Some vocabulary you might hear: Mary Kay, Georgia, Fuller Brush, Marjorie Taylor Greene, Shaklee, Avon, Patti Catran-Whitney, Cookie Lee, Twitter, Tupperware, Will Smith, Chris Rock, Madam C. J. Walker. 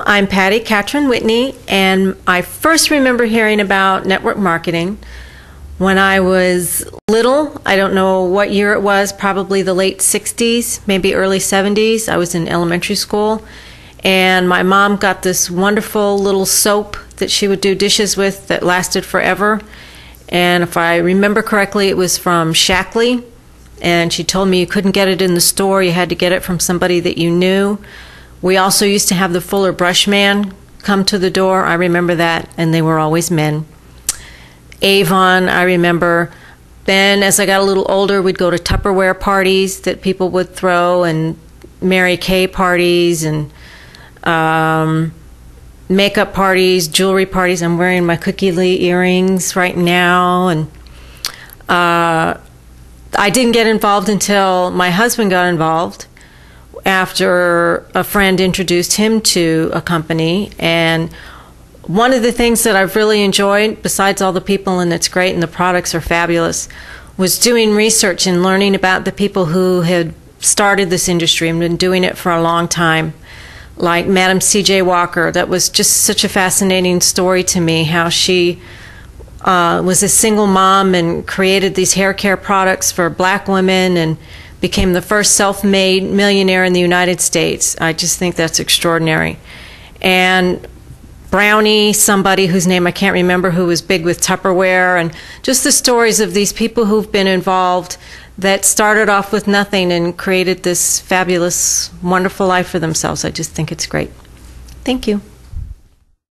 I'm Patti Catran-Whitney, and I first remember hearing about network marketing when I was little. I don't know what year it was, probably the late 60s, maybe early 70s. I was in elementary school, and my mom got this wonderful little soap that she would do dishes with that lasted forever. And if I remember correctly, it was from Shaklee, and she told me you couldn't get it in the store. You had to get it from somebody that you knew. We also used to have the Fuller Brush man come to the door. I remember that, and they were always men. Avon, I remember. Then as I got a little older, we'd go to Tupperware parties that people would throw, and Mary Kay parties, and makeup parties, jewelry parties. I'm wearing my Cookie Lee earrings right now. And I didn't get involved until my husband got involved, after a friend introduced him to a company. And one of the things that I've really enjoyed, besides all the people, and it's great and the products are fabulous, was doing research and learning about the people who had started this industry and been doing it for a long time, like Madam C. J. Walker. That was just such a fascinating story to me, how she was a single mom and created these hair care products for black women and became the first self-made millionaire in the United States. I just think that's extraordinary. And Brownie, somebody whose name I can't remember, who was big with Tupperware, and just the stories of these people who've been involved that started off with nothing and created this fabulous, wonderful life for themselves. I just think it's great. Thank you.